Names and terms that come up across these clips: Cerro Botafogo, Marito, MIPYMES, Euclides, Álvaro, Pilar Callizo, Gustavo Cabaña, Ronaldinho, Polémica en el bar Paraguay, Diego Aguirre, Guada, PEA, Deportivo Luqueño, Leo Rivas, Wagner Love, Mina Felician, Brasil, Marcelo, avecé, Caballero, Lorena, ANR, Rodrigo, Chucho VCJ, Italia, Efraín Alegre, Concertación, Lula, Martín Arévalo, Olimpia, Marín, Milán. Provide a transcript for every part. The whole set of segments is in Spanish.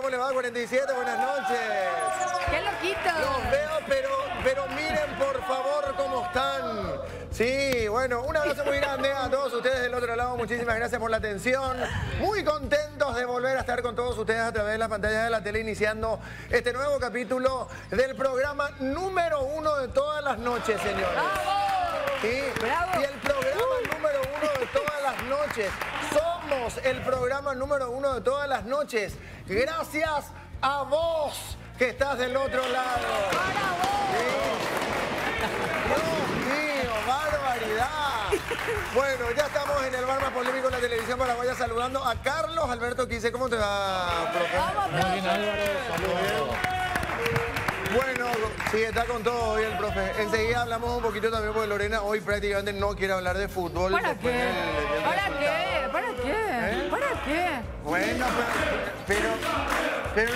¿Cómo les va? 47, buenas noches. ¡Qué loquito! Los veo, pero miren por favor cómo están. Sí, bueno, un abrazo muy grande a todos ustedes del otro lado. Muchísimas gracias por la atención. Muy contentos de volver a estar con todos ustedes a través de las pantallas de la tele, iniciando este nuevo capítulo del programa número 1 de todas las noches, señores. ¡Bravo! Sí. ¡Bravo! Y el programa número 1 de todas las noches. Somos el programa número 1 de todas las noches. Gracias a vos que estás del otro lado. ¡Para vos! Sí. Dios mío, barbaridad. Bueno, ya estamos en el bar más polémico de la televisión paraguaya, saludando a Carlos Alberto Quise. ¿Cómo te va, profe? Muy bien, Álvaro. Saludos. Bueno, sí, está con todo hoy el profe. Enseguida hablamos un poquito también, porque Lorena hoy prácticamente no quiere hablar de fútbol. ¿Para qué? ¿Para qué? ¿Eh? ¿Para qué? Bueno, pero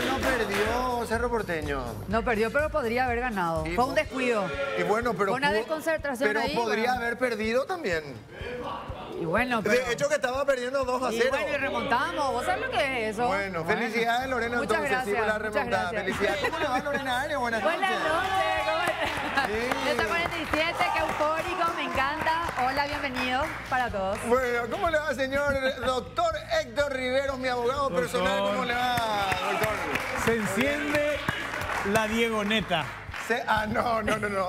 no perdió Cerro Porteño. No perdió, pero podría haber ganado. Fue un descuido. Y bueno, pero una desconcertación. Pero ahí, podría haber perdido también. Y bueno, pero... De hecho que estaba perdiendo 2-0. Y bueno, y remontamos. ¿Vos sabés lo que es eso? Bueno, bueno. Felicidades, Lorena. Muchas entonces, gracias, sí, la remontada. Felicidades. ¿Cómo le va, Lorena? Ares, buenas noches. Sí. 47, qué eufórico, me encanta. Hola, bienvenido para todos. Bueno, ¿cómo le va, señor doctor Héctor Rivero, mi abogado doctor personal? ¿Cómo le va, doctor? Se enciende la Diegoneta. No.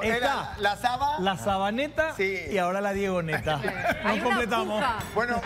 Era la Saba. La Sabaneta, sí. Y ahora la Diegoneta. Nos completamos. Bueno,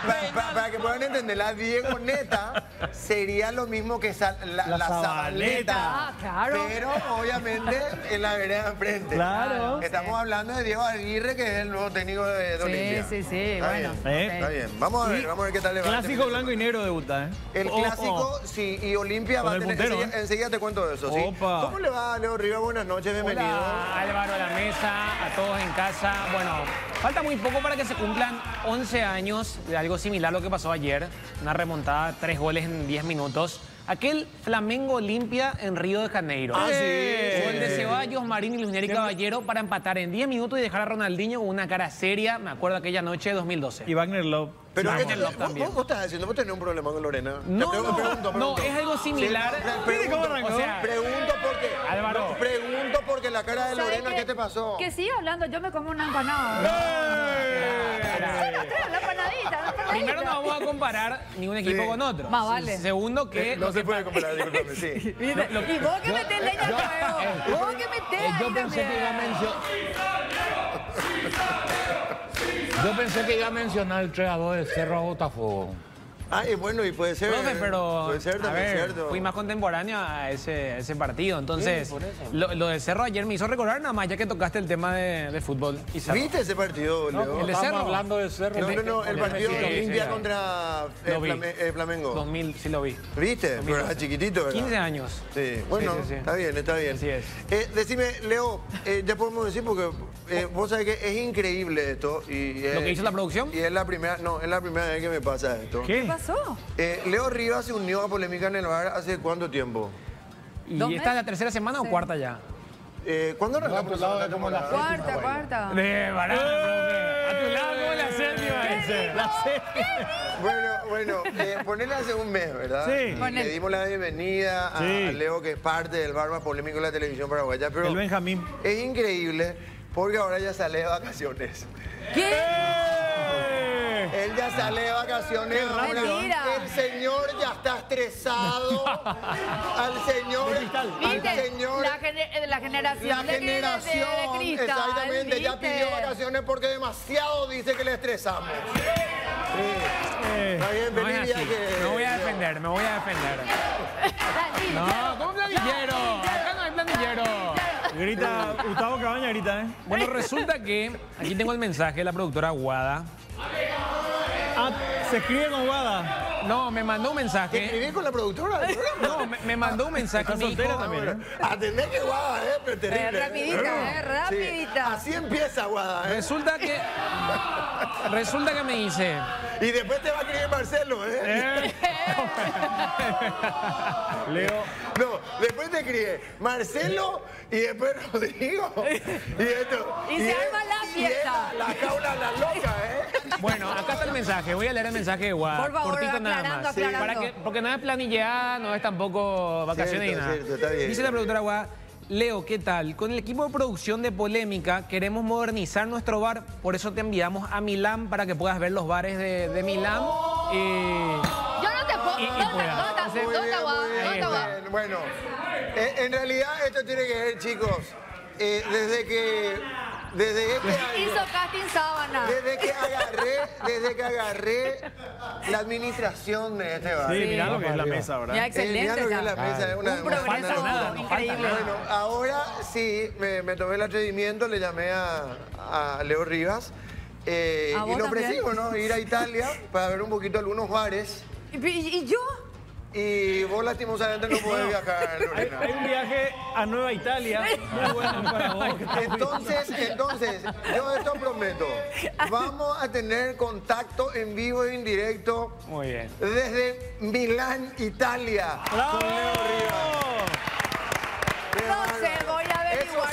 para que puedan entender, la Diegoneta sería lo mismo que la Sabaneta. Ah, claro. Pero obviamente en la vereda enfrente. Claro. Estamos hablando de Diego Aguirre, que es el nuevo técnico de Olimpia. Sí. Está bueno. Bien. Okay. Está bien. Vamos a ver qué tal le va. Clásico blanco y negro debuta, ¿eh? El clásico, sí, y Olimpia va a tener. Enseguida te cuento eso, ¿sí? Opa. ¿Cómo le va, Leo Rivas? Buenas noches. Bienvenido. Hola, Álvaro, a la mesa, a todos en casa. Bueno, falta muy poco para que se cumplan 11 años de algo similar a lo que pasó ayer. Una remontada, 3 goles en 10 minutos. Aquel Flamengo Olimpia en Río de Janeiro. Ah, sí. Gol de Ceballos, Marín, Lugner y Caballero para empatar en 10 minutos y dejar a Ronaldinho con una cara seria. Me acuerdo aquella noche de 2012. Y Wagner Love. Pero ¿Vos estás haciendo? ¿Vos tenés un problema con Lorena? No, pregunto. No, es algo similar. Sí, pregunto porque la cara de Lorena, ¿qué te pasó? Que sigue hablando, yo me como una empanada. No, primero no vamos a comparar ningún equipo con otro. Más vale. Segundo que... No se puede comparar, discúlpame, sí. Y vos que metés leña al fuego. Vos que metés ahí también. Yo pensé que iba a mencionar el 3-2 de Cerro Botafogo. Ah, y bueno, y puede ser. Profe, pero puede ser también, a ver, cierto. Fui más contemporáneo a ese partido. Entonces, sí, lo de Cerro ayer me hizo recordar, nada más, ya que tocaste el tema de fútbol. Y ¿viste ese partido, Leo? No, el de Cerro. Hablando de Cerro. No, el partido de Olimpia contra Flamengo. 2000, sí lo vi. ¿Viste? 2012. Pero era chiquitito, ¿verdad? 15 años. Sí, bueno, sí. Está bien, está bien. Así es. Decime, Leo, ya podemos decir, porque vos sabés que es increíble esto. Y, ¿lo que hizo la producción? Y es la primera vez que me pasa esto. ¿Qué? Leo Rivas se unió a polémica en el bar hace cuánto tiempo. ¿Y esta es la tercera semana o cuarta ya? ¿Cuándo arrancamos? La cuarta. De barato, a tu lado como la séptima. Bueno, ponele hace un mes, ¿verdad? Sí. Le dimos la bienvenida a Leo, que es parte del bar más polémico de la televisión paraguaya. Pero el Benjamín. Es increíble porque ahora ya sale de vacaciones. ¿Qué? Él ya sale de vacaciones. El señor ya está estresado. La generación de cristal, exactamente, ¿viste? Ya pidió vacaciones porque demasiado dice que le estresamos. Está bien, me voy a defender. No, ¿cómo planillero? Acá no hay planillero. Grita, Gustavo Cabaña grita, ¿eh? Bueno, resulta que aquí tengo el mensaje de la productora Guada. Ah, ¿se escribe con Guada? No, me mandó un mensaje. ¿Te escribí con la productora? No, me mandó un mensaje. Soltera también. Atendé que Guada, terrible. Rapidita. Así empieza Guada, Resulta que me dice... Y después te va a escribir Marcelo, Leo. No, después te escribe Marcelo y después Rodrigo. Y se arma la fiesta. La jaula, la loca, Bueno, acá está el mensaje. Voy a leer el mensaje de Guada. Por favor, cortito nada más. Sí. Para que, porque no es planillada, no es tampoco vacaciones ni nada. Cierto, está bien. Dice la productora Guada, Leo, ¿qué tal? Con el equipo de producción de Polémica queremos modernizar nuestro bar, por eso te enviamos a Milán para que puedas ver los bares de Milán. Yo no te puedo... ¿Dónde está Guada? Bueno, en realidad esto tiene que ver, chicos, desde que agarré la administración de este bar. Sí, mirá lo que es la mesa ahora. Ya, excelente. Mirá lo que es la mesa. Un progreso increíble. Bueno, ahora sí me tomé el atrevimiento, le llamé a Leo Rivas y le ofrecí, ¿no?, ir a Italia para ver un poquito algunos bares. ¿Y yo? Y vos lastimosamente no podés viajar, Lorena. Hay un viaje a Nueva Italia muy bueno para vos. Entonces, yo esto prometo. Vamos a tener contacto en vivo e indirecto. Muy bien. Desde Milán, Italia. ¡Bravo! Con Leo Rivas. No sé, voy a averiguar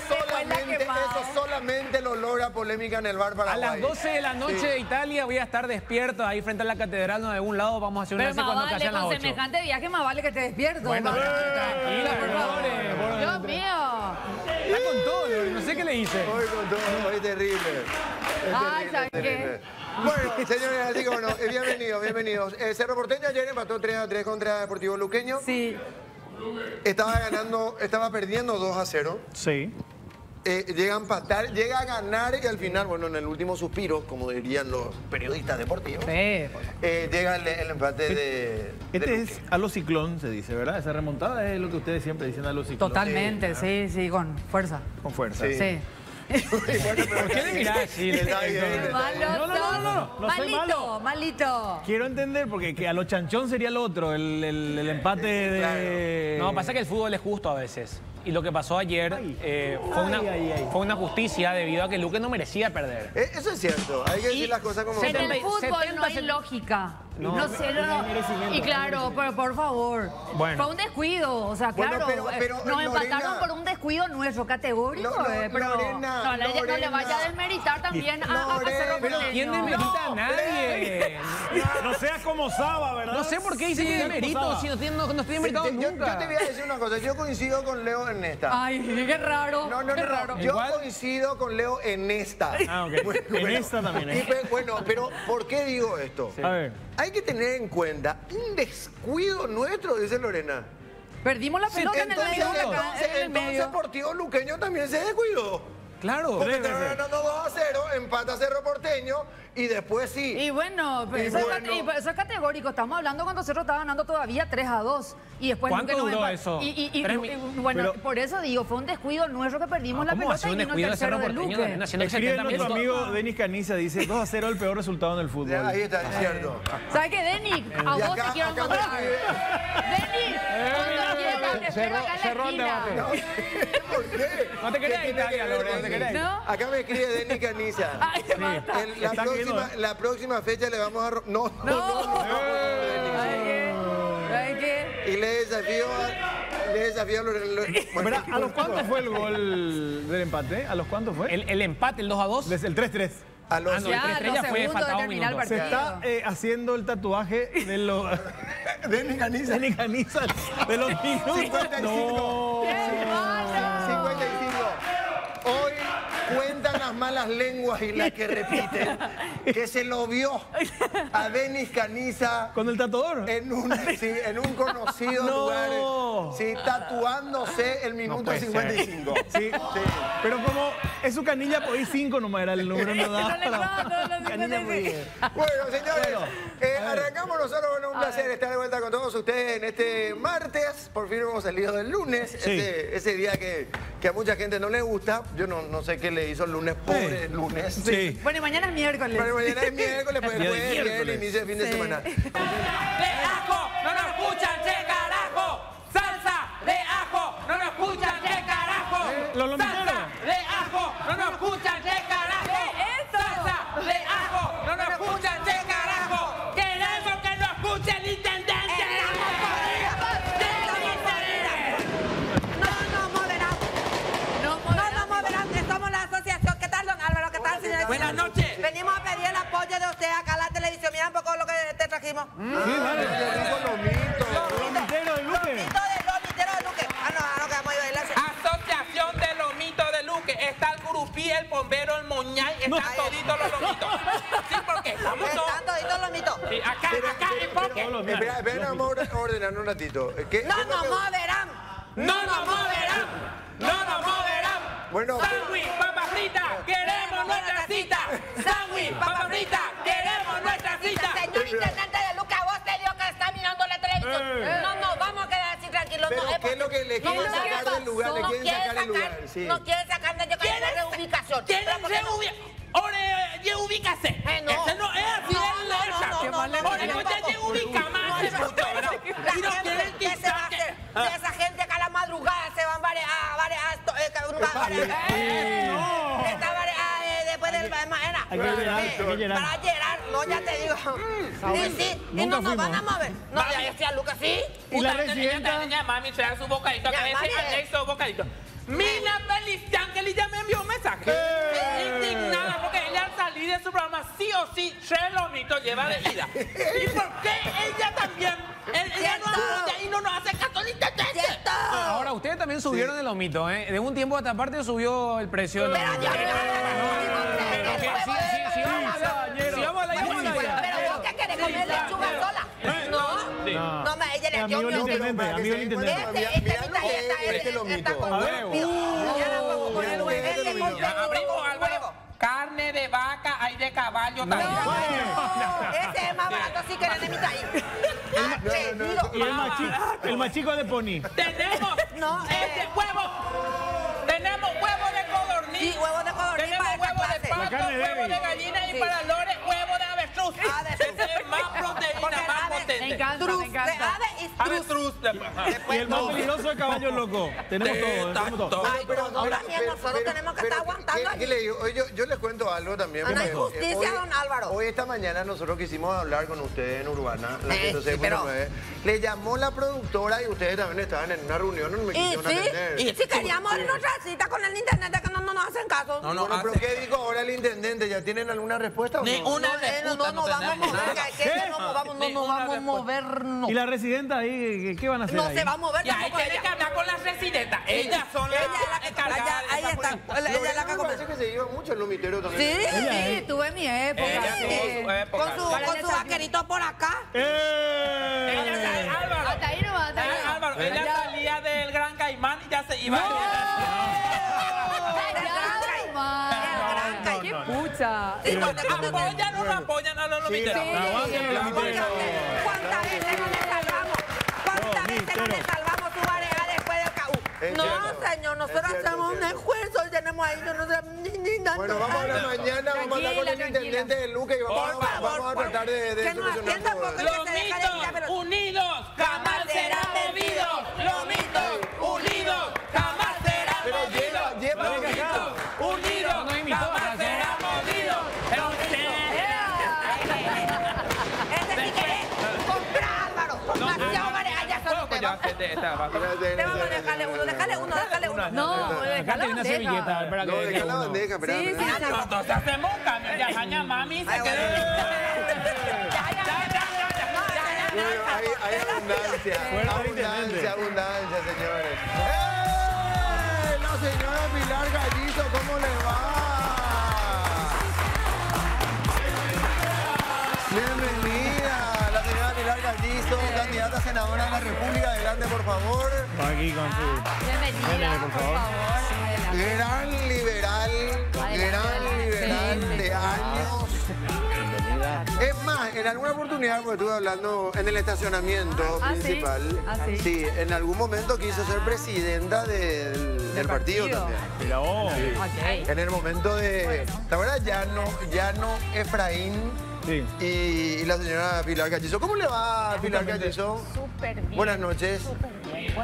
eso solamente lo logra Polémica en el bar Paraguay. A las 12 de la noche de Italia voy a estar despierto ahí frente a la catedral, de algún lado vamos a hacer una vez cuando callan las 8. Con semejante viaje más vale que te despierto. Bueno, tranquila, por favor. Dios mío. Está con todo, no sé qué le hice. Voy con todo, es terrible. Ay, ¿sabes qué? Bueno, señores, así que bueno, bienvenidos, bienvenidos. Cerro Porteño ayer empató 3-3 contra Deportivo Luqueño. Sí. Estaba perdiendo 2-0. Sí. Llega a empatar, llega a ganar y al final, bueno, en el último suspiro, como dirían los periodistas deportivos, llega el empate de... Este es a los ciclón, se dice, ¿verdad? Esa remontada es lo que ustedes siempre dicen a los ciclón. Totalmente, sí, con fuerza. Con fuerza. Sí. ¿Por qué le mirás? No, malito. Quiero entender, porque que a lo chanchón sería el otro, el empate de... No, pasa que el fútbol es justo a veces. Y lo que pasó ayer fue una justicia debido a que Luque no merecía perder. Eso es cierto, hay que decir las cosas como... En el fútbol no hay lógica. No, y claro, pero por favor, fue un descuido, o sea, claro, nos empataron por un descuido nuestro categórico, pero no le vaya a desmeritar también a Cerro Porteño. ¿Quién desmerita a nadie? No seas como Saba, ¿verdad? No sé por qué dicen que desmerito, si no estoy desmeritado nunca. Yo te voy a decir una cosa, yo coincido con Leo en esta. Ay, qué raro. No, yo coincido con Leo en esta. Ah, ok, en esta también. Bueno, pero ¿por qué digo esto? A ver. Hay que tener en cuenta un descuido nuestro, dice Lorena. Perdimos la pelota en el medio. Entonces Deportivo Luqueño también se descuidó. Claro. Porque estaban ganando 2-0, empata Cerro Porteño y después sí. Y bueno, eso es categórico. Estamos hablando cuando Cerro estaba ganando todavía 3-2. Y después ¿cuánto duró eso? Bueno, por eso digo, fue un descuido nuestro que perdimos la pelota y vino el tercero de Luque. Escribe nuestro amigo Denis Caniza, dice 2-0 el peor resultado en el fútbol. Ahí está, es cierto. ¿Sabes qué, Denis? A vos te quiero encontrar. Denis, cuando quieras, te espero acá en la esquina. ¿Por qué? No te querías Italia, Lorena. ¿No? Acá me escribe Denis Caniza. Ay, sí. La próxima fecha le vamos a... Y le desafío a Lorena. ¿A los cuántos fue el gol del empate? ¿A los cuántos fue? El empate, el 2-2. Desde el 3-3. A los 3-3 fue faltado un minuto. Se está haciendo el tatuaje de los... Denis Caniza. Denis Caniza. De los minutos. 55. Hoy cuentan las malas lenguas y las que repiten que se lo vio a Denis Caniza con el tatuador en un conocido lugar, tatuándose el minuto 55. Sí. Pero como es su canilla, por ahí 5 nomás era el número. Bueno, señores, arrancamos nosotros. Bueno, un placer estar de vuelta con todos ustedes en este martes. Por fin hemos salido del lunes, ese día que a mucha gente no le gusta. Yo no sé qué le hizo el lunes, pobre lunes. Sí. Bueno, y mañana es miércoles. Bueno, mañana es miércoles, pues después el inicio del fin de semana. ¡De ajo! ¡No nos escuchan, che, carajo! ¡Salsa de ajo! ¡No nos escuchan, che, carajo! ¡Salsa de ajo! ¡No nos escuchan, che, carajo! ¡Salsa de ajo! ¡No nos escuchan, che, carajo! ¡Queremos que nos escuche el intendente! Buenas noches. Venimos a pedir el apoyo de usted a dijimos. Sí, vale. Los mitos. Los miteros de Luque. Ah, no, que vamos a bailar. Asociación de los mitos de Luque. Está el Gurupí, el bombero, el Moñay. Están toditos los lomitos. Sí, porque estamos todos. Están toditos los mitos. Sí, acá, enfoque. Espera, vamos a ordenar un ratito. No nos moverán. No nos moverán. No nos moverán. Bueno. Sándwich, papas fritas, queremos nuestra cita. Sándwich, papas fritas, queremos nuestra cita. Señor intendente de Luque, vos te digo que está mirando la televisión. No, vamos a quedar así tranquilos. Pero ¿qué es lo que le quieren sacar del lugar? Le quieren sacar el lugar. No quieren sacar de yo que la reubicación. ¿Quieren reubicación? Ahora, ya ubícase. Ese no es así, es la esa. Ahora, ya ubica más. Y no quieren quitar esa gente que a la madrugada se van después del manera para llegar, no, ya te digo. Sí, y no nos van a mover. No, ya decía Lucas, sí. Y la residenta. Mami, se da su bocadito, que veces su bocadito. Mina Felician, que ella me envió un mensaje. Indignada porque ella al salir de su programa sí o sí, tres lomitos lleva de ida. ¿Y por qué ella también? Ella no apoya y no nos hace católica. Ahora, ustedes también subieron el lomito, ¿eh? De un tiempo a esta parte subió el precio. Pero yo no, más ella le dio un carne de vaca, hay de caballo también. Ese es más barato, así que le mitad ahí. Y el machico de poní. Tenemos este huevo. Tenemos huevo de codorniz. Sí, huevo de codorniz. Tenemos huevo de pato, huevo de gallina y para lores, huevo de avestruz. Más proteína, más potente. Me encanta, me encanta. Avestruz. Y el más peligroso es caballo loco. Tenemos todo. Ay, pero nosotros tenemos que estar aguantando aquí. Yo les cuento algo también. Una injusticia, don Álvaro. Hoy, esta mañana, nosotros quisimos hablar con ustedes en Urbana, la 106.9. Le llamó la productora y ustedes también estaban en una reunión. No me quisieron atender. Y si queríamos cita con el intendente que no nos hacen caso. No, no, pero ¿qué dijo ahora el intendente? ¿Ya tienen alguna respuesta o no? Ninguna respuesta. No nos vamos a mover. No vamos a movernos. ¿Y la residenta ahí qué van a hacer? No se va a mover. Y ahí tiene que hablar con la residenta. Ellas son las encargadas. Ahí está. Ella es la que parece que se iba mucho el lomitero también. Sí, tuve mi época. Con su vaquerito por acá. Álvaro. Hasta ahí no va a estar. Álvaro, ella salía del Gran Caimán y ya se iba. Pucha. Sí, apoyan o no apoyan a los lomiteros. ¿Cuántas veces no les salvamos? ¿Cuántas veces no les salvamos tu pareja después del caú? No, señor, nosotros hacemos un esfuerzo y tenemos ahí nosotros. Bueno, vamos a la mañana, vamos a hablar con el intendente de Luque y vamos a tratar de solucionar todo. Los mitos unidos jamás serán movidos. Los mitos unidos jamás serán movidos. Los mitos unidos jamás serán movidos. Déjale uno. No, déjale una servilleta. No, déjale la bandeja. Sí, sí. Hacemos un cambio. Ya, jaña, mami, se quedó. Hay abundancia. Abundancia, señores. La señora Pilar Callizo, ¿cómo le va? Bienvenida. Pilar Callizo, candidata a senadora de la República. Adelante, por favor. Aquí con su... Bienvenida, por favor. Gran liberal, de años. Es más, en alguna oportunidad, porque estuve hablando en el estacionamiento principal. Sí, en algún momento quiso ser presidenta del partido también. Mira, en el momento de... La verdad, ya no Efraín. Sí. Y la señora Pilar Callizo. ¿Cómo le va, Pilar Callizo? Súper bien. Buenas noches.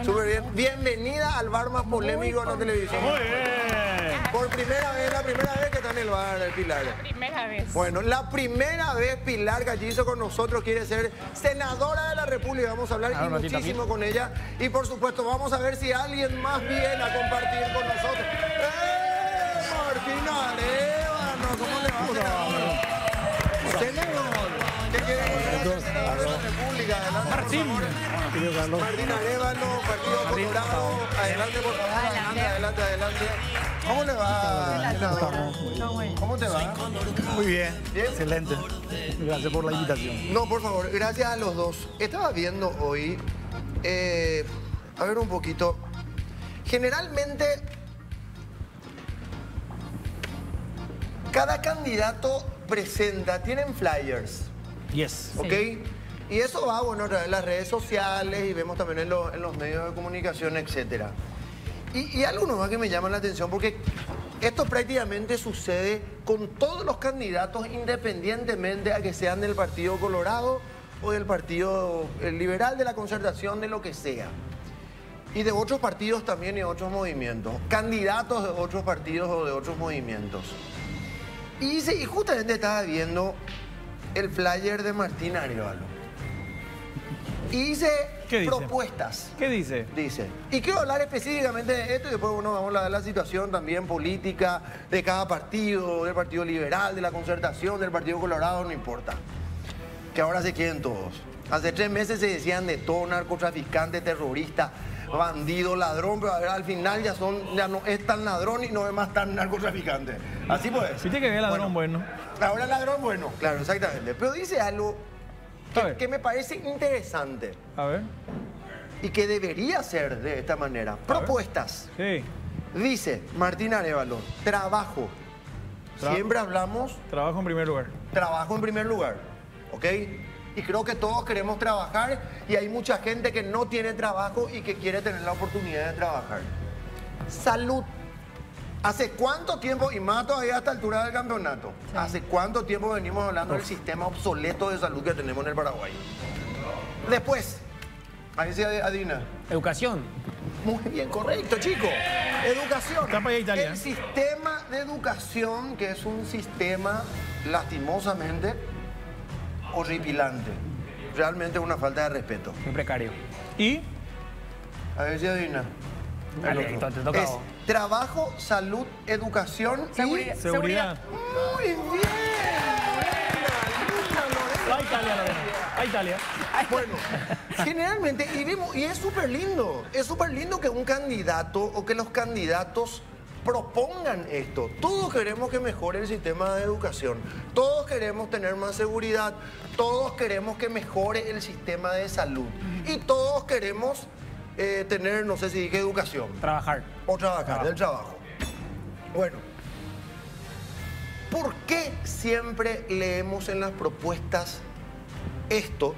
Súper bien. Bienvenida al bar más polémico de la televisión. Muy bien. Por primera vez, la primera vez que está en el bar, Pilar. La primera vez. Bueno, la primera vez Pilar Callizo con nosotros quiere ser senadora de la República. Vamos a hablar muchísimo con ella. Y por supuesto, vamos a ver si alguien más viene a compartir con nosotros. ¡Eh! Martín Arévalo, ¿cómo le va? Tenemos República, adelante, Martín. Martín Arévalo, partido controlado. Adelante, por favor, adelante, adelante. ¿Cómo le va? ¿Cómo te va? Muy bien, excelente. Gracias por la invitación. No, por favor, gracias a los dos. Estaba viendo hoy, a ver un poquito. Generalmente, cada candidato presenta, tienen flyers. Yes. ¿Ok? Sí. Y eso va, bueno, en las redes sociales y vemos también en los medios de comunicación, etc. Y algunos más que me llaman la atención, porque esto prácticamente sucede con todos los candidatos, independientemente a que sean del Partido Colorado o del Partido Liberal, de la Concertación, de lo que sea. Y de otros partidos también y otros movimientos. Candidatos de otros partidos o de otros movimientos. Y justamente estaba viendo el flyer de Martín Arévalo. Y hice propuestas. ¿Qué dice? Dice. Y quiero hablar específicamente de esto y después bueno, vamos a hablar de la situación también política de cada partido, del Partido Liberal, de la Concertación, del Partido Colorado, no importa. Que ahora se quieren todos. Hace 3 meses se decían de todo, narcotraficante, terrorista, bandido, ladrón, pero al final ya son, ya no es tan ladrón y no es más tan narcotraficante. Así pues. Viste que había ladrón bueno. Ahora ladrón bueno. Claro, exactamente. Pero dice algo que me parece interesante. A ver. Y que debería ser de esta manera. Propuestas. Sí. Dice Martín Arévalo, trabajo. Siempre hablamos. Trabajo en primer lugar. Trabajo en primer lugar. ¿Ok? Y creo que todos queremos trabajar y hay mucha gente que no tiene trabajo y que quiere tener la oportunidad de trabajar. Salud. ¿Hace cuánto tiempo, y más todavía a esta altura del campeonato, sí, hace cuánto tiempo venimos hablando del sistema obsoleto de salud que tenemos en el Paraguay? Después, ahí se adivina. Educación. Muy bien, correcto, chicos. Educación. El sistema de educación, que es un sistema, lastimosamente, horripilante. Realmente una falta de respeto. Muy precario. ¿Y? A ver si adivina. Es trabajo, salud, educación y seguridad. Seguridad. Muy bien. Lorena. A Italia, Lorena. A Italia. Bueno, generalmente, y es súper lindo. Es súper lindo que un candidato o que los candidatos propongan esto. Todos queremos que mejore el sistema de educación. Todos queremos tener más seguridad. Todos queremos que mejore el sistema de salud. Y todos queremos tener, no sé si dije educación. Trabajar. O trabajar, del trabajo. Bueno, ¿por qué siempre leemos en las propuestas esto?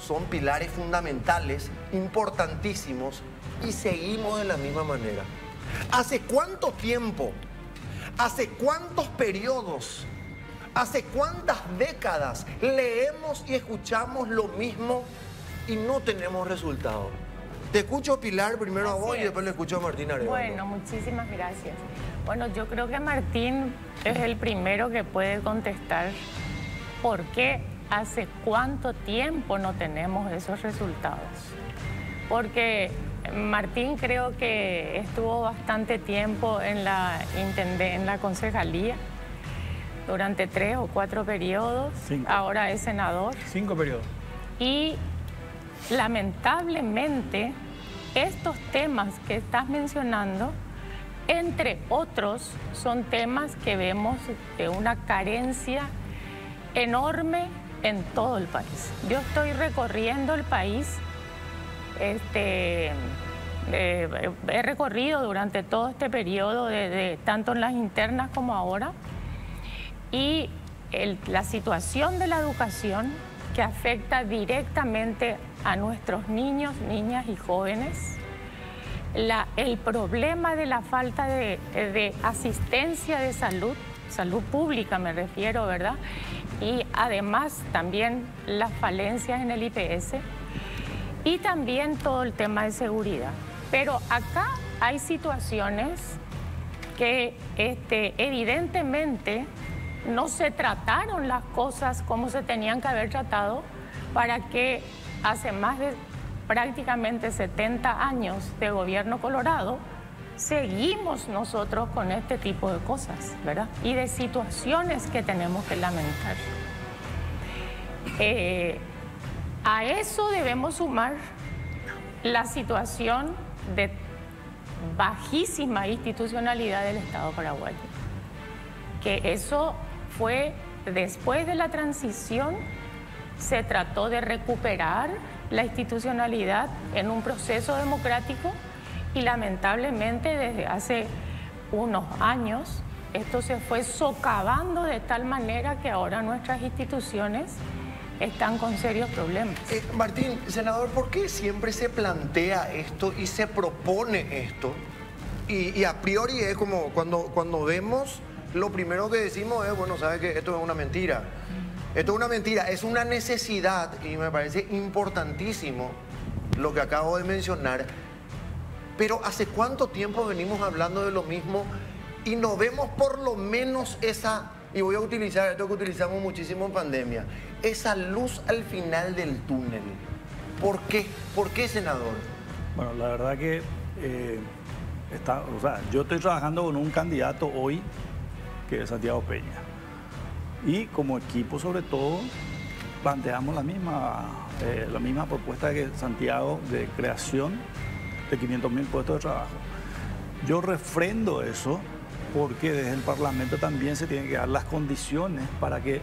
Son pilares fundamentales, importantísimos, y seguimos de la misma manera. ¿Hace cuánto tiempo? ¿Hace cuántos periodos? ¿Hace cuántas décadas leemos y escuchamos lo mismo y no tenemos resultado? Te escucho, Pilar, primero a vos y después le escucho a Martín Arévalo. Bueno, muchísimas gracias. Bueno, yo creo que Martín es el primero que puede contestar por qué hace cuánto tiempo no tenemos esos resultados. Porque Martín creo que estuvo bastante tiempo en la concejalía, durante 3 o 4 periodos. 5. Ahora es senador. 5 periodos. Y lamentablemente, estos temas que estás mencionando, entre otros, son temas que vemos de una carencia enorme en todo el país. Yo estoy recorriendo el país, he recorrido durante todo este periodo, tanto en las internas como ahora, y la situación de la educación que afecta directamente a nuestros niños, niñas y jóvenes, el problema de la falta de asistencia de salud pública me refiero, ¿verdad? Y además también las falencias en el IPS y también todo el tema de seguridad. Pero acá hay situaciones que evidentemente no se trataron las cosas como se tenían que haber tratado para que hace más de prácticamente 70 años de gobierno colorado seguimos nosotros con este tipo de cosas, ¿verdad? Y de situaciones que tenemos que lamentar. A eso debemos sumar la situación de bajísima institucionalidad del Estado paraguayo, que eso fue después de la transición. Se trató de recuperar la institucionalidad en un proceso democrático y lamentablemente desde hace unos años esto se fue socavando de tal manera que ahora nuestras instituciones están con serios problemas. Martín, senador, ¿por qué siempre se plantea esto y se propone esto? Y a priori es como cuando vemos, lo primero que decimos es, bueno, ¿sabes qué? Esto es una mentira. Esto es una mentira, es una necesidad y me parece importantísimo lo que acabo de mencionar. Pero ¿hace cuánto tiempo venimos hablando de lo mismo y no vemos por lo menos esa... Y voy a utilizar esto que utilizamos muchísimo en pandemia, esa luz al final del túnel. ¿Por qué? ¿Por qué, senador? Bueno, la verdad que yo estoy trabajando con un candidato hoy que es Santiago Peña. Y como equipo, sobre todo, planteamos la misma propuesta que Santiago, de creación de 500.000 puestos de trabajo. Yo refrendo eso porque desde el Parlamento también se tienen que dar las condiciones para que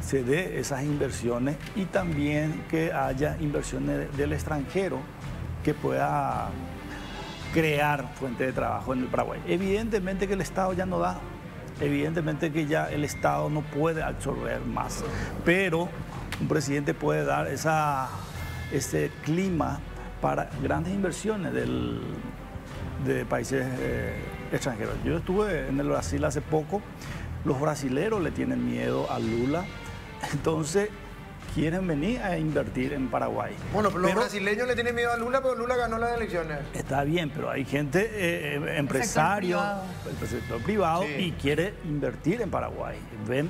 se dé esas inversiones y también que haya inversiones del extranjero que pueda crear fuente de trabajo en el Paraguay. Evidentemente que el Estado ya no da. Evidentemente que ya el Estado no puede absorber más, pero un presidente puede dar ese clima para grandes inversiones de países extranjeros. Yo estuve en el Brasil hace poco, los brasileros le tienen miedo a Lula, entonces quieren venir a invertir en Paraguay. Bueno, pero los brasileños le tienen miedo a Lula, pero Lula ganó las elecciones. Está bien, pero hay gente, empresario, el sector privado, sí, y quiere invertir en Paraguay. Ven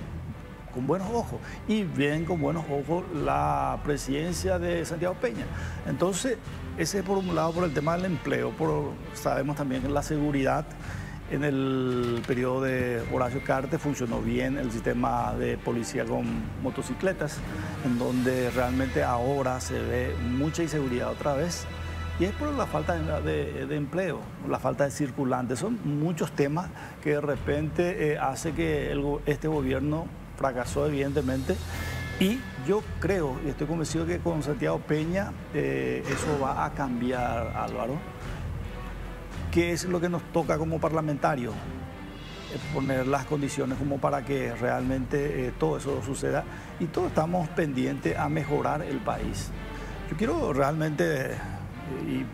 con buenos ojos y ven con buenos ojos la presidencia de Santiago Peña. Entonces, ese por un lado, por el tema del empleo, sabemos también que la seguridad. En el periodo de Horacio Cartes funcionó bien el sistema de policía con motocicletas, en donde realmente ahora se ve mucha inseguridad otra vez. Y es por la falta de empleo, la falta de circulantes. Son muchos temas que de repente hace que este gobierno fracasó evidentemente. Y yo creo, y estoy convencido que con Santiago Peña eso va a cambiar, Álvaro. ¿Qué es lo que nos toca como parlamentarios? Poner las condiciones como para que realmente todo eso suceda y todos estamos pendientes a mejorar el país. Yo quiero realmente,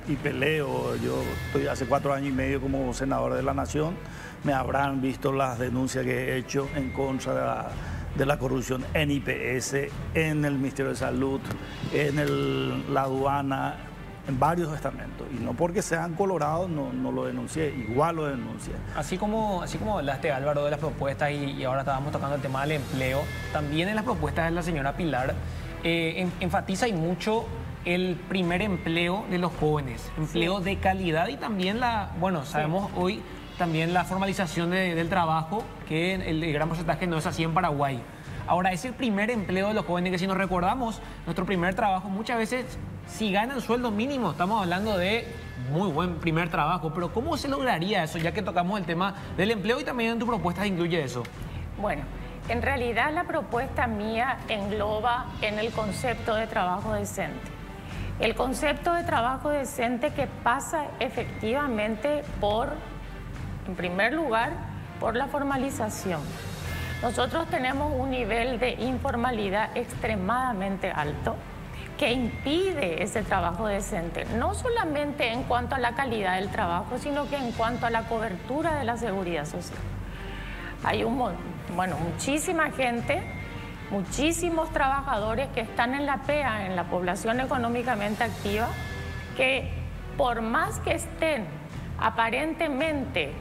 y peleo, yo estoy hace 4 años y medio como senador de la Nación, me habrán visto las denuncias que he hecho en contra de la corrupción en IPS, en el Ministerio de Salud, en la aduana, en varios estamentos, y no porque sean colorados no lo denuncié, igual lo denuncié. Así como hablaste, Álvaro, de las propuestas y ahora estábamos tocando el tema del empleo, también en las propuestas de la señora Pilar enfatiza y mucho el primer empleo de los jóvenes, empleo de calidad y también sabemos hoy también la formalización del trabajo, que el gran porcentaje no es así en Paraguay. Ahora, es el primer empleo de los jóvenes que, si nos recordamos, nuestro primer trabajo, muchas veces, si ganan sueldo mínimo, estamos hablando de muy buen primer trabajo. Pero ¿cómo se lograría eso, ya que tocamos el tema del empleo y también en tu propuesta incluye eso? Bueno, en realidad la propuesta mía engloba en el concepto de trabajo decente. El concepto de trabajo decente que pasa efectivamente por, en primer lugar, por la formalización. Nosotros tenemos un nivel de informalidad extremadamente alto que impide ese trabajo decente, no solamente en cuanto a la calidad del trabajo, sino que en cuanto a la cobertura de la seguridad social. Hay muchísima gente, muchísimos trabajadores que están en la PEA, en la población económicamente activa, que por más que estén aparentemente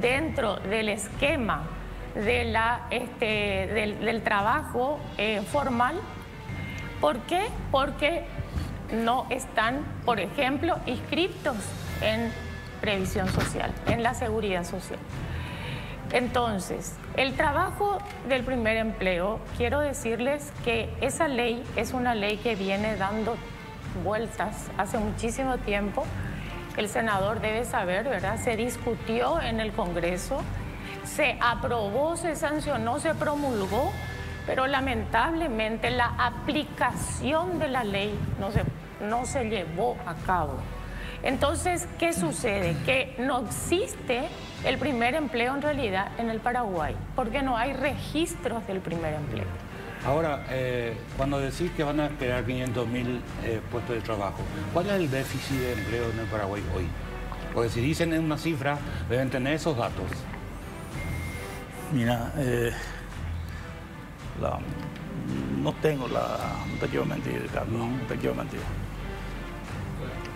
dentro del esquema del trabajo formal. ¿Por qué? Porque no están, por ejemplo, inscritos en previsión social, en la seguridad social. Entonces, el trabajo del primer empleo, quiero decirles que esa ley es una ley que viene dando vueltas hace muchísimo tiempo. El senador debe saber, ¿verdad? Se discutió en el Congreso, se aprobó, se sancionó, se promulgó, pero lamentablemente la aplicación de la ley no se llevó a cabo. Entonces, ¿qué sucede? Que no existe el primer empleo en realidad en el Paraguay, porque no hay registros del primer empleo. Ahora, cuando decís que van a crear 500.000 puestos de trabajo, ¿cuál es el déficit de empleo en el Paraguay hoy? Porque si dicen una cifra, deben tener esos datos. Mira, no te quiero mentir, Carlos, no te quiero mentir.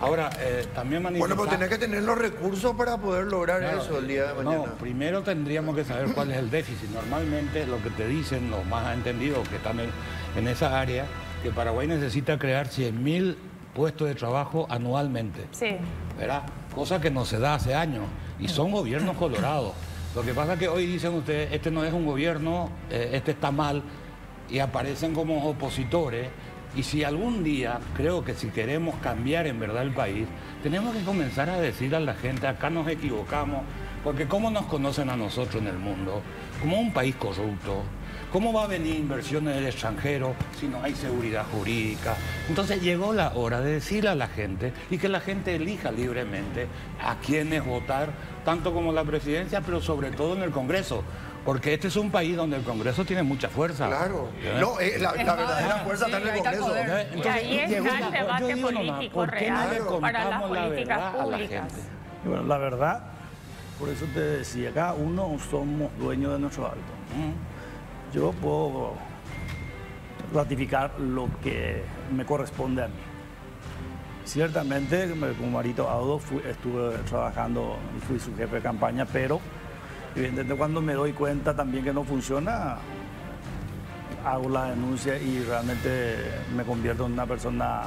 Ahora, también manifestar... Bueno, pero tenés que tener los recursos para poder lograr eso el día de mañana. No, primero tendríamos que saber cuál es el déficit. Normalmente lo que te dicen los más entendidos que están en esa área, que Paraguay necesita crear 100.000 puestos de trabajo anualmente. Sí. ¿Verdad? Cosa que no se da hace años. Y son gobiernos colorados. Lo que pasa es que hoy dicen ustedes, este no es un gobierno, este está mal, y aparecen como opositores. Y si algún día, creo que si queremos cambiar en verdad el país, tenemos que comenzar a decir a la gente, acá nos equivocamos, porque cómo nos conocen a nosotros en el mundo, como un país corrupto, cómo va a venir inversiones del extranjero si no hay seguridad jurídica. Entonces llegó la hora de decirle a la gente y que la gente elija libremente a quiénes votar, tanto como la presidencia, pero sobre todo en el Congreso. Porque este es un país donde el Congreso tiene mucha fuerza. Claro. No, la verdadera fuerza está en el Congreso. Y ahí está el debate político real para las políticas públicas. Bueno, la verdad, por eso te decía, cada uno somos dueños de nuestro alto. Yo puedo ratificar lo que me corresponde a mí. Ciertamente, como Marito Audo, estuve trabajando y fui su jefe de campaña, pero... evidentemente, cuando me doy cuenta también que no funciona, hago la denuncia y realmente me convierto en una persona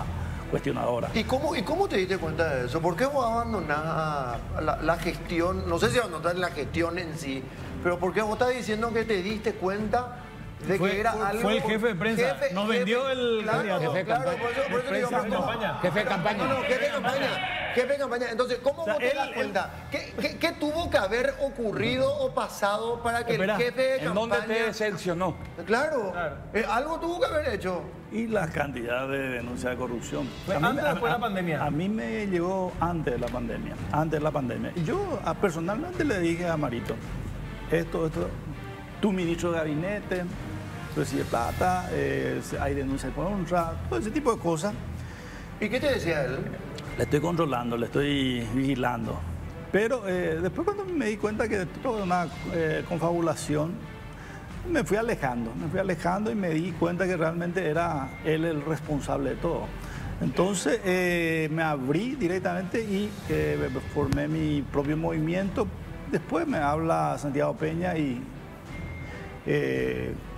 cuestionadora. ¿Y cómo te diste cuenta de eso? ¿Por qué vos abandonás la gestión? No sé si abandonás la gestión en sí, pero ¿por qué vos estás diciendo que te diste cuenta de que era algo? Fue el jefe de prensa, nos vendió el... Jefe de campaña. Jefe de campaña. Entonces, ¿cómo vos te das cuenta? ¿Qué tuvo que haber ocurrido o pasado para que el jefe de campaña... ¿En dónde te decepcionó? Claro. Algo tuvo que haber hecho. Y la cantidad de denuncias de corrupción. Pues antes o después de la pandemia. A mí me llegó antes de la pandemia. Y yo personalmente le dije a Marito, esto, tu ministro de gabinete, recibe plata, hay denuncias por honra, todo ese tipo de cosas. ¿Y qué te decía él? Le estoy controlando, le estoy vigilando. Pero después cuando me di cuenta que todo era una confabulación, me fui alejando y me di cuenta que realmente era él el responsable de todo. Entonces me abrí directamente y formé mi propio movimiento. Después me habla Santiago Peña y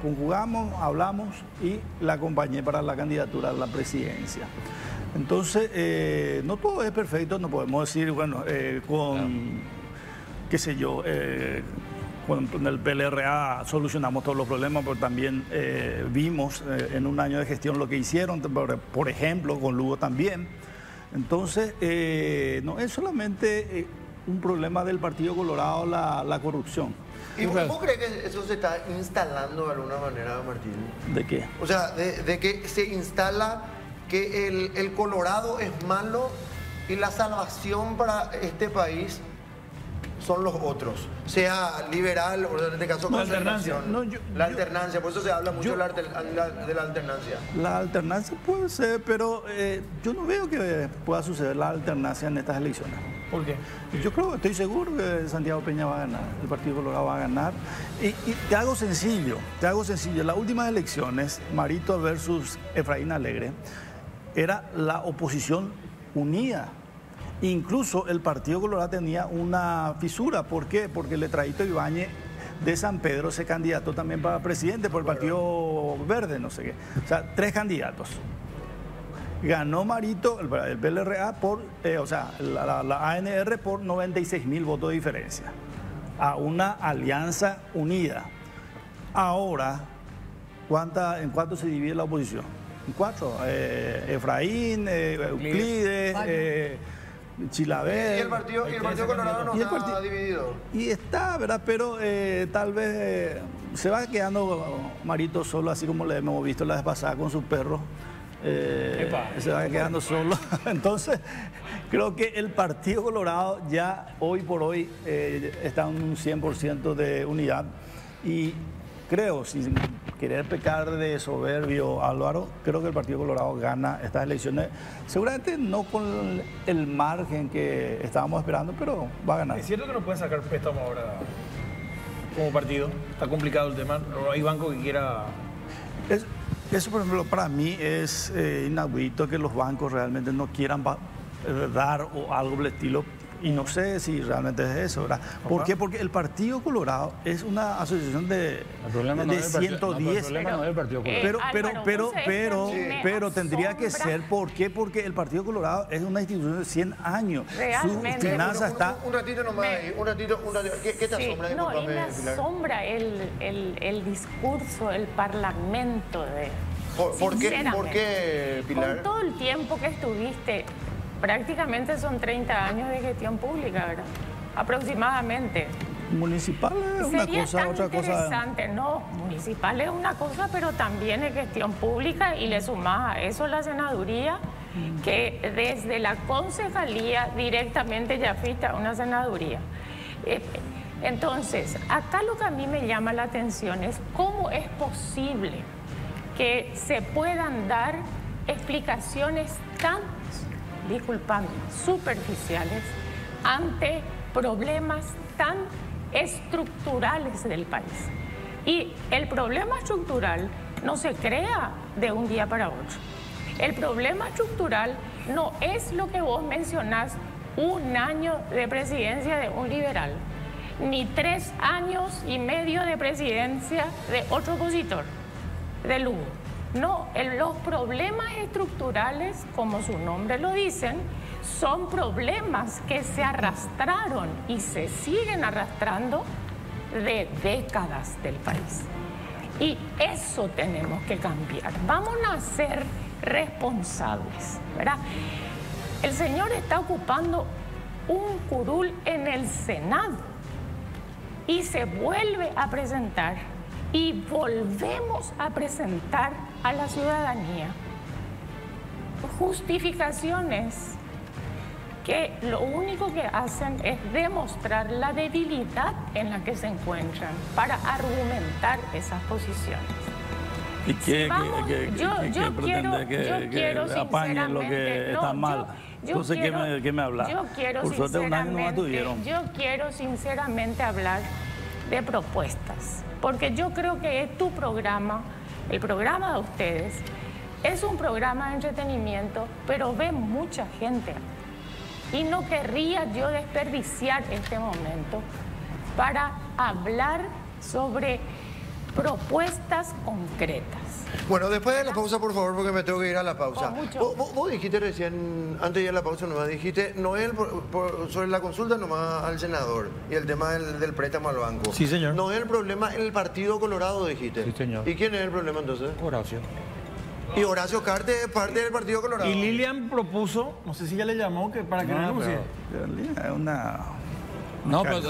conjugamos, hablamos y la acompañé para la candidatura a la presidencia. Entonces, no todo es perfecto, no podemos decir, bueno, con el PLRA solucionamos todos los problemas, pero también vimos en un año de gestión lo que hicieron, por ejemplo, con Lugo también. Entonces, no es solamente un problema del Partido Colorado la corrupción. ¿Y vos crees que eso se está instalando de alguna manera, Martín? ¿De qué? O sea, de que se instala... que el Colorado es malo y la salvación para este país son los otros, sea liberal o en este caso Concertación. La alternancia, por eso se habla mucho de la alternancia. La alternancia puede ser, pero yo no veo que pueda suceder la alternancia en estas elecciones. ¿Por qué? Yo creo, estoy seguro que Santiago Peña va a ganar, el Partido Colorado va a ganar. Y te hago sencillo, las últimas elecciones, Marito versus Efraín Alegre, era la oposición unida. Incluso el Partido Colorado tenía una fisura. ¿Por qué? Porque Letraíto Ibáñez de San Pedro se candidató también para presidente por el Partido Verde, no sé qué. O sea, tres candidatos. ganó Marito, el PLRA, por, o sea, la ANR por 96.000 votos de diferencia, a una alianza unida. Ahora, ¿en cuánto se divide la oposición? En cuatro. Efraín, Euclides, Chilaver. Y el partido Colorado no está dividido. Y está, ¿verdad? Pero tal vez se va quedando Marito solo, así como le hemos visto la vez pasada con sus perros. Se va quedando solo. Entonces, creo que el Partido Colorado ya hoy por hoy está en un 100% de unidad. Y creo, sin querer pecar de soberbio, Álvaro, creo que el Partido Colorado gana estas elecciones. Seguramente no con el margen que estábamos esperando, pero va a ganar. ¿Es cierto que no pueden sacar préstamo ahora como partido? Está complicado el tema. No hay banco que quiera... Eso, por ejemplo, para mí es inaudito que los bancos realmente no quieran dar o algo del estilo, y no sé si realmente es eso, ¿verdad? ¿Por qué? Porque el Partido Colorado es una asociación de 110. Pero tendría que ser, ¿por qué? Porque el Partido Colorado es una institución de 100 años. Realmente. Su finanza está... Un ratito nomás, un ratito. ¿Qué te asombra? No, y me asombra el discurso, el parlamento de... ¿Por qué, Pilar? Con todo el tiempo que estuviste... Prácticamente son 30 años de gestión pública, ¿verdad? Aproximadamente. Municipal es una cosa, otra cosa. Interesante, no, municipal es una cosa, pero también es gestión pública, y le sumás a eso la senaduría, que desde la concejalía directamente ya fuiste a una senaduría. Entonces, acá lo que a mí me llama la atención es cómo es posible que se puedan dar explicaciones tan, disculpando, superficiales ante problemas tan estructurales del país. Y el problema estructural no se crea de un día para otro. El problema estructural no es lo que vos mencionás, un año de presidencia de un liberal, ni 3 años y medio de presidencia de otro opositor, de Lugo. No, los problemas estructurales, como su nombre lo dicen, son problemas que se arrastraron y se siguen arrastrando de décadas del país. Y eso tenemos que cambiar. Vamos a ser responsables, ¿verdad? El señor está ocupando un curul en el Senado y se vuelve a presentar. Y volvemos a presentar a la ciudadanía justificaciones que lo único que hacen es demostrar la debilidad en la que se encuentran para argumentar esas posiciones. ¿Y qué pretende que apañen lo que está mal? Entonces, ¿qué me hablas? Por suerte, un año no la tuvieron. Yo quiero sinceramente hablar de propuestas, porque yo creo que tu programa, el programa de ustedes, es un programa de entretenimiento, pero ve mucha gente. Y no querría yo desperdiciar este momento para hablar sobre propuestas concretas. Bueno, después de la pausa, por favor, porque me tengo que ir a la pausa. Vos dijiste recién, antes de ir a la pausa nomás, dijiste, no es sobre la consulta nomás al senador y el tema del préstamo al banco. Sí, señor. No es el problema el Partido Colorado, dijiste. Sí, señor. ¿Y quién es el problema entonces? Horacio. Y Horacio Cartes es parte del Partido Colorado. Y Lilian propuso, no sé si ya le llamó, que para que renuncie. Es una... No, pero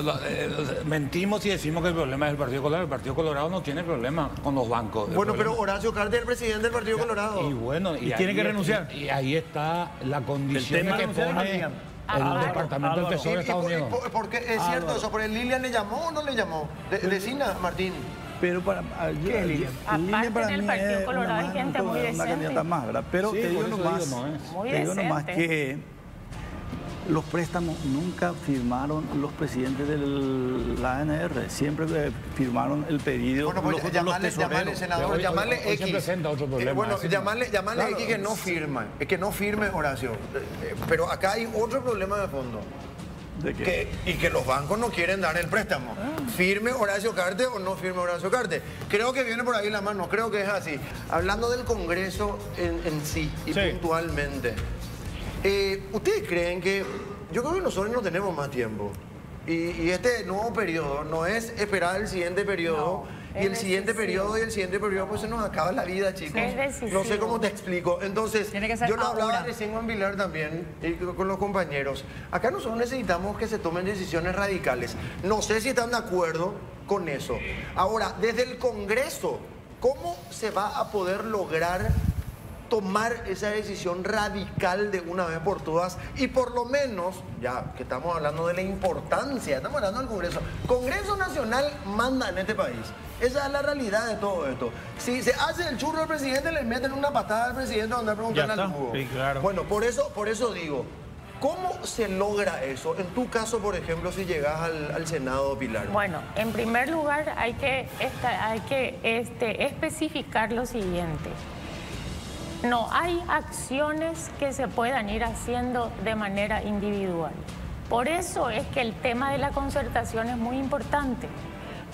mentimos si decimos que el problema es el Partido Colorado. El Partido Colorado no tiene problema con los bancos. Bueno, pero Horacio Cartes es el presidente del Partido Colorado. Y bueno, y tiene que renunciar. Y ahí está la condición que pone el Departamento del Tesoro de Estados Unidos. Porque es cierto eso, ¿por Lilian le llamó o no le llamó? Decina, Martín. Pero para Lilian, aparte del Partido Colorado hay gente muy decente. Una candidata más, ¿verdad? Pero te digo nomás que... Los préstamos nunca firmaron los presidentes de la ANR, siempre firmaron el pedido. Bueno, pues llamarle senador, llamarle X. Bueno, llamarle X que no firma, es que no firme Horacio. Pero acá hay otro problema de fondo. Y que los bancos no quieren dar el préstamo. ¿Firme Horacio Cartes o no firme Horacio Cartes? Creo que viene por ahí la mano, creo que es así. Hablando del Congreso en sí y puntualmente, ¿ustedes creen que...? Yo creo que nosotros no tenemos más tiempo. Y este nuevo periodo no es esperar el siguiente periodo... No. Y el siguiente periodo, pues se nos acaba la vida, chicos. No sé cómo te explico. Entonces, yo lo hablaba recién con Pilar también, y con los compañeros. Acá nosotros necesitamos que se tomen decisiones radicales. No sé si están de acuerdo con eso. Ahora, desde el Congreso, ¿cómo se va a poder lograr tomar esa decisión radical de una vez por todas? Y por lo menos, ya que estamos hablando de la importancia, estamos hablando del Congreso. Congreso Nacional manda en este país. Esa es la realidad de todo esto. Si se hace el churro al presidente, le meten una patada al presidente donde preguntan al Lugo. Sí, claro. Bueno, por eso digo, ¿cómo se logra eso? En tu caso, por ejemplo, si llegas al Senado, Pilar. Bueno, en primer lugar hay que especificar lo siguiente. No hay acciones que se puedan ir haciendo de manera individual. Por eso es que el tema de la concertación es muy importante.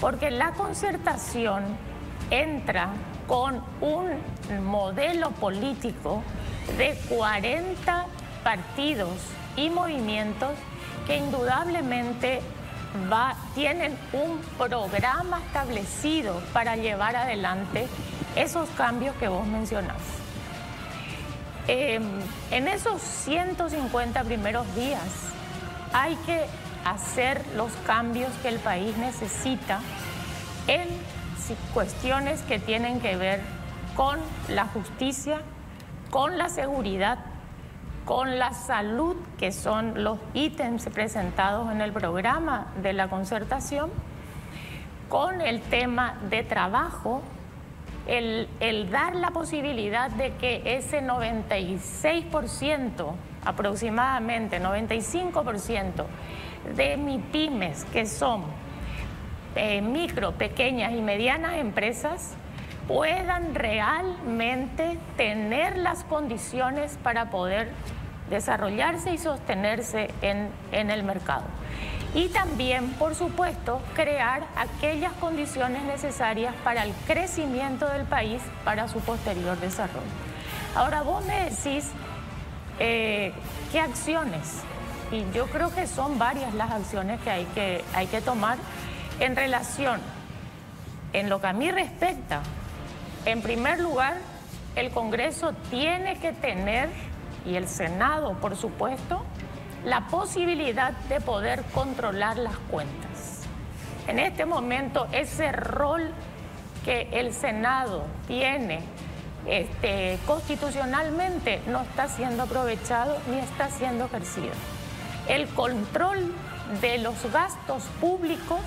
Porque la concertación entra con un modelo político de 40 partidos y movimientos que indudablemente tienen un programa establecido para llevar adelante esos cambios que vos mencionás. En esos 150 primeros días hay que hacer los cambios que el país necesita en cuestiones que tienen que ver con la justicia, con la seguridad, con la salud, que son los ítems presentados en el programa de la concertación, con el tema de trabajo, el dar la posibilidad de que ese 96%, aproximadamente 95%, de MIPYMES, que son micro, pequeñas y medianas empresas, puedan realmente tener las condiciones para poder desarrollarse y sostenerse en el mercado. Y también, por supuesto, crear aquellas condiciones necesarias para el crecimiento del país, para su posterior desarrollo. Ahora, vos me decís, ¿qué acciones? Y yo creo que son varias las acciones que hay que tomar en relación, en lo que a mí respecta. En primer lugar, el Congreso tiene que tener, y el Senado, por supuesto, la posibilidad de poder controlar las cuentas. En este momento, ese rol que el Senado tiene constitucionalmente no está siendo aprovechado ni está siendo ejercido. El control de los gastos públicos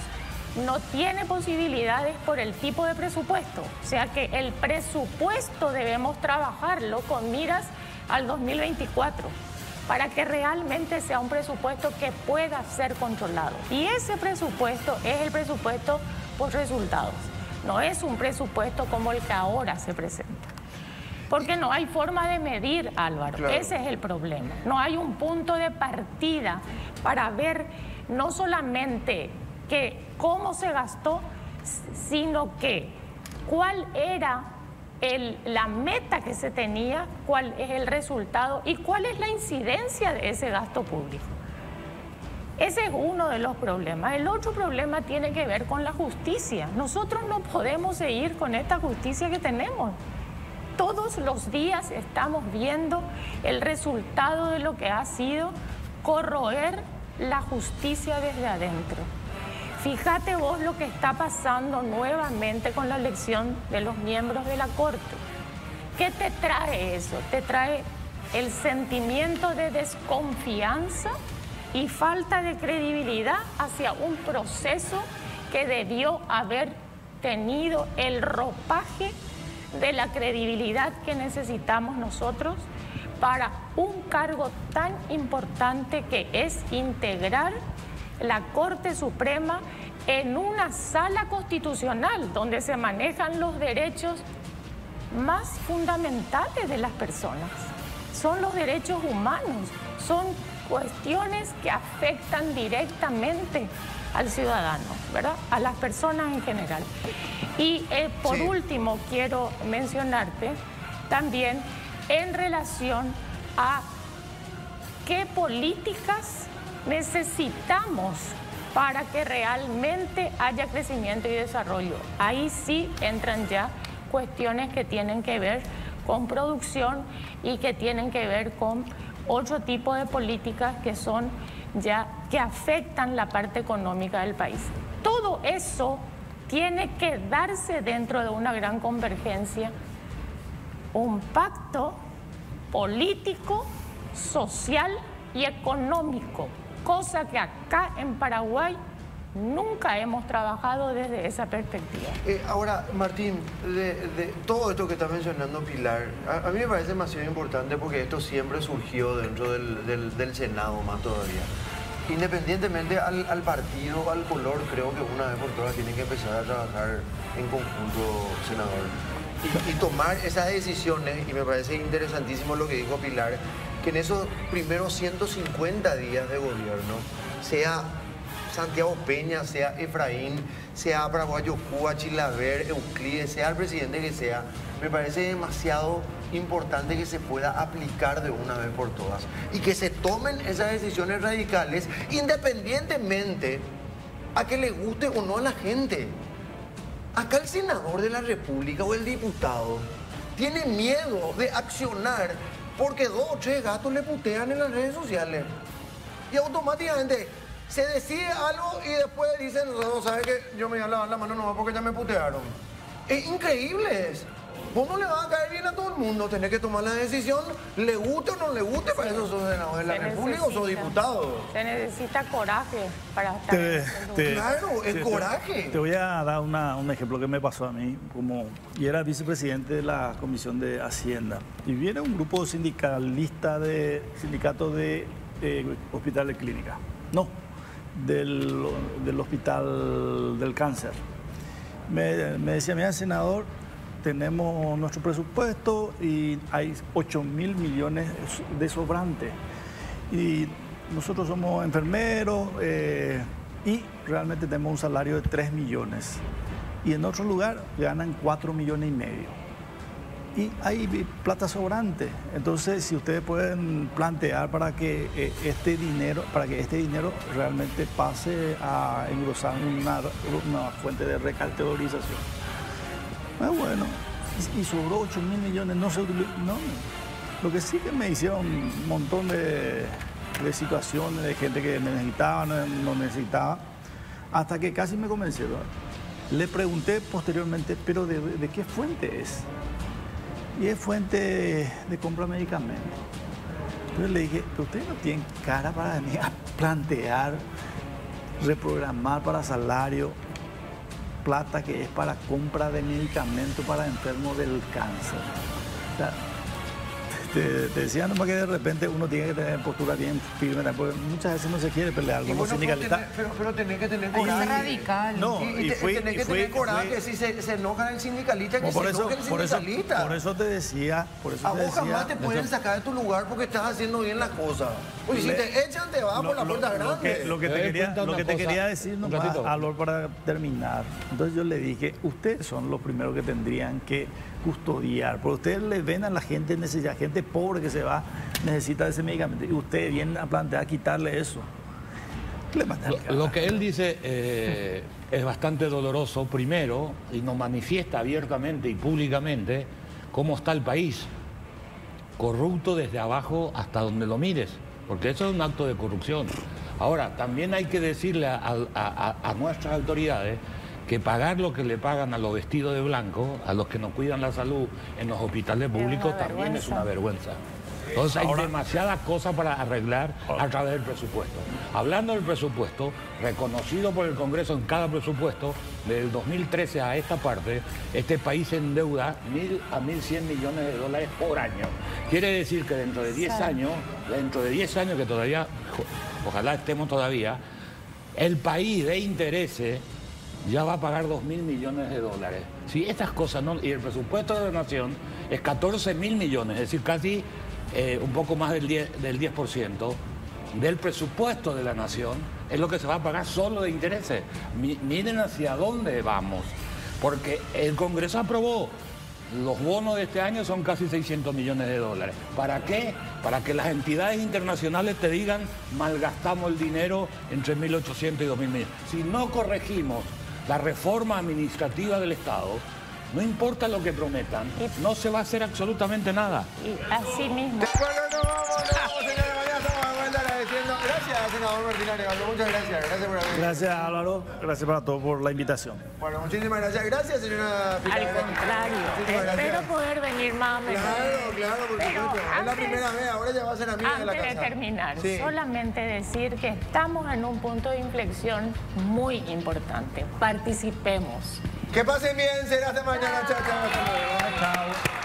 no tiene posibilidades por el tipo de presupuesto. O sea que el presupuesto debemos trabajarlo con miras al 2024 para que realmente sea un presupuesto que pueda ser controlado. Y ese presupuesto es el presupuesto por resultados. No es un presupuesto como el que ahora se presenta. Porque no hay forma de medir, Álvaro. Claro. Ese es el problema. No hay un punto de partida para ver no solamente cómo se gastó, sino que cuál era la meta que se tenía, cuál es el resultado y cuál es la incidencia de ese gasto público. Ese es uno de los problemas. El otro problema tiene que ver con la justicia. Nosotros no podemos seguir con esta justicia que tenemos. Todos los días estamos viendo el resultado de lo que ha sido corroer la justicia desde adentro. Fíjate vos lo que está pasando nuevamente con la elección de los miembros de la Corte. ¿Qué te trae eso? Te trae el sentimiento de desconfianza y falta de credibilidad hacia un proceso que debió haber tenido el ropaje de la credibilidad que necesitamos nosotros para un cargo tan importante que es integrar la Corte Suprema en una sala constitucional donde se manejan los derechos más fundamentales de las personas. Son los derechos humanos, son cuestiones que afectan directamente al ciudadano, ¿verdad? A las personas en general. Y por sí. Último, quiero mencionarte también en relación a qué políticas necesitamos para que realmente haya crecimiento y desarrollo. Ahí sí entran ya cuestiones que tienen que ver con producción y que tienen que ver con otro tipo de políticas que son ya que afectan la parte económica del país. Todo eso tiene que darse dentro de una gran convergencia, un pacto político, social y económico, cosa que acá en Paraguay nunca hemos trabajado desde esa perspectiva. Ahora, Martín, de todo esto que está mencionando Pilar, a mí me parece demasiado importante porque esto siempre surgió dentro del Senado, más todavía. Independientemente al partido, al color, creo que una vez por todas tienen que empezar a trabajar en conjunto, senador. Y tomar esas decisiones, y me parece interesantísimo lo que dijo Pilar, que en esos primeros 150 días de gobierno sea Santiago Peña, sea Efraín, sea Paraguayo Cuba, Chilaver, Euclides, sea el presidente que sea, me parece demasiado importante que se pueda aplicar de una vez por todas y que se tomen esas decisiones radicales independientemente a que le guste o no a la gente. Acá el senador de la República o el diputado tiene miedo de accionar porque 2 o 3 gatos le putean en las redes sociales y automáticamente se decide algo y después dicen, no, ¿sabes qué? Yo me voy a lavar la mano nomás porque ya me putearon. Es increíble. Vos no le va a caer bien a todo el mundo, tenés que tomar la decisión, le guste o no le guste, para eso sos senador de la República o sos diputado. Se necesita coraje para estar... claro, el coraje. Te voy a dar un ejemplo que me pasó a mí, yo era vicepresidente de la Comisión de Hacienda, y viene un grupo sindicalista de sindicatos de hospitales de clínica. No. Del hospital del cáncer. Me decía, mira, senador, tenemos nuestro presupuesto y hay 8.000 millones de sobrante. Y nosotros somos enfermeros y realmente tenemos un salario de 3 millones. Y en otro lugar ganan 4,5 millones. Y hay plata sobrante. Entonces, si ustedes pueden plantear para que este dinero realmente pase a engrosar una fuente de recategorización. Bueno, y sobró 8.000 millones, no se utilizó. No. Lo que sí que me hicieron un montón de situaciones, de gente que me necesitaba, no necesitaba, hasta que casi me convencieron. Le pregunté posteriormente, pero ¿de qué fuente es? Y es fuente de compra de medicamentos. Entonces le dije, pero ustedes no tienen cara para venir a plantear, reprogramar para salario, plata que es para compra de medicamentos para enfermos del cáncer. O sea, te decía nomás que de repente uno tiene que tener postura bien firme, porque muchas veces no se quiere pelear como sindicalista. Pero tenés que tener coraje. Es radical. No, tenés que tener coraje. Si se enoja el sindicalista, que se enoja el sindicalista. Por eso te decía. A vos jamás te pueden sacar de tu lugar porque estás haciendo bien las cosas. Oye, si te echan, te vas por la puerta grande. Lo que te quería decir nomás, Álvaro, para terminar. Entonces yo le dije, ustedes son los primeros que tendrían que custodiar, porque ustedes le ven a la gente necesaria, gente pobre que se va, necesita ese medicamento, y ustedes vienen a plantear quitarle eso. Lo que él dice es bastante doloroso, primero, y nos manifiesta abiertamente y públicamente cómo está el país, corrupto desde abajo hasta donde lo mires, porque eso es un acto de corrupción. Ahora, también hay que decirle a nuestras autoridades que pagar lo que le pagan a los vestidos de blanco, a los que nos cuidan la salud en los hospitales públicos, también es una vergüenza. Entonces hay demasiadas cosas para arreglar a través del presupuesto. Hablando del presupuesto, reconocido por el Congreso en cada presupuesto, del 2013 a esta parte, este país endeuda 1.000 a 1.100 millones de dólares por año. Quiere decir que dentro de 10 años, que todavía, ojalá estemos todavía, el país de intereses ya va a pagar 2.000 millones de dólares. Sí, estas cosas no. Y el presupuesto de la nación es 14.000 millones, es decir, casi un poco más del 10%. del presupuesto de la nación es lo que se va a pagar solo de intereses. Miren hacia dónde vamos, porque el Congreso aprobó, los bonos de este año son casi 600 millones de dólares. ¿Para qué? Para que las entidades internacionales te digan, malgastamos el dinero entre 1.800 y 2.000 millones. Si no corregimos la reforma administrativa del Estado, no importa lo que prometan, no se va a hacer absolutamente nada. Y así mismo. Muchas gracias, gracias por haber... Gracias Álvaro, gracias para todos por la invitación. Bueno, muchísimas gracias, gracias señora Pilar. Al contrario, espero poder venir más menos. Claro, claro, por supuesto. Es la primera vez, ahora ya va a ser amiga de la casa. Antes de terminar, sí, solamente decir que estamos en un punto de inflexión muy importante. Participemos. Que pasen bien, será hasta mañana. Chao, chao.